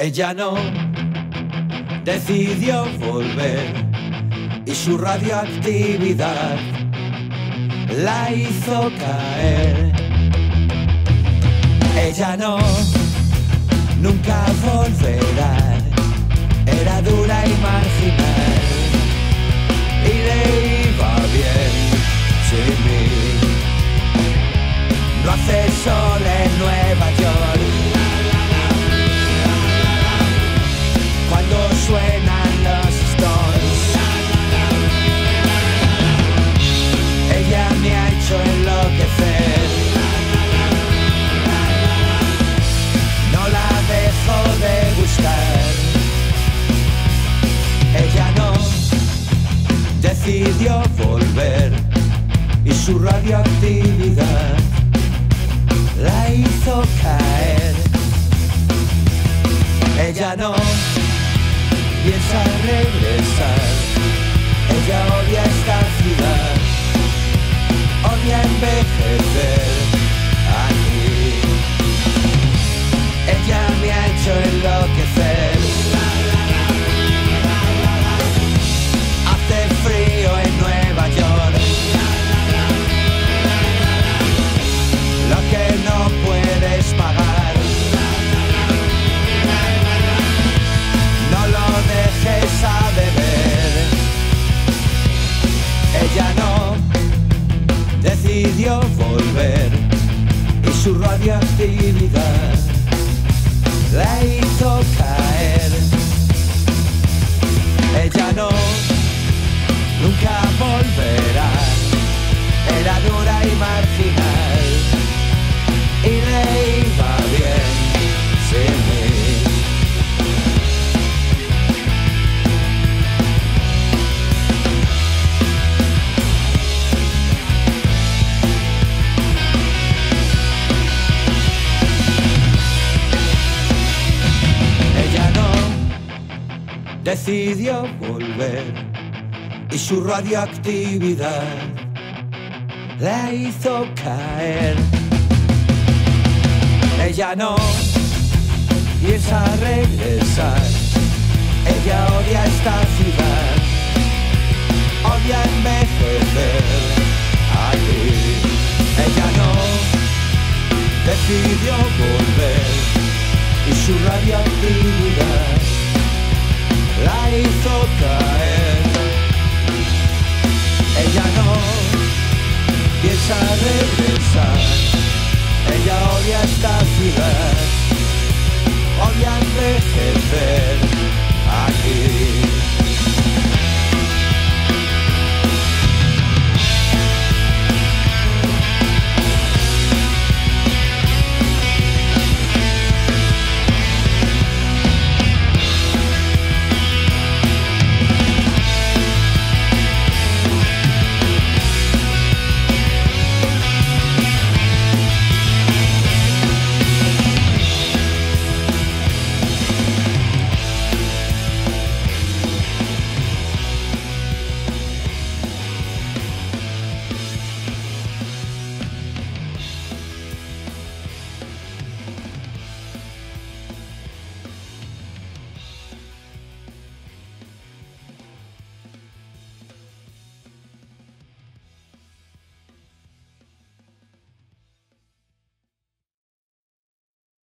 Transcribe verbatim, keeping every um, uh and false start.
Ella no decidió volver y su radioactividad la hizo caer. Ella no, nunca volverá, era dura y marginal y le iba bien sin mí. No hace sol en Nueva York. Suenan los Stones. Ella me ha hecho enloquecer. No la dejo de buscar. Ella no decidió volver y su radioactividad la hizo caer. Ella no piensa regresar, ella odia esta ciudad, odia envejecer aquí. Ella me ha hecho enloquecer. Hace frío en Nueva York. Lo que no puedes pagar. A beber. Ella no decidió volver y su radioactividad la hizo caer. Ella no, nunca volverá, era dura y marginal y le iba bien sin mí. Decidió volver y su radioactividad la hizo caer. Ella no piensa regresar, ella odia esta ciudad, odia envejecer aquí. Ella no decidió volver y su radioactividad la hizo caer. Ella no piensa regresar, ella odia esta ciudad.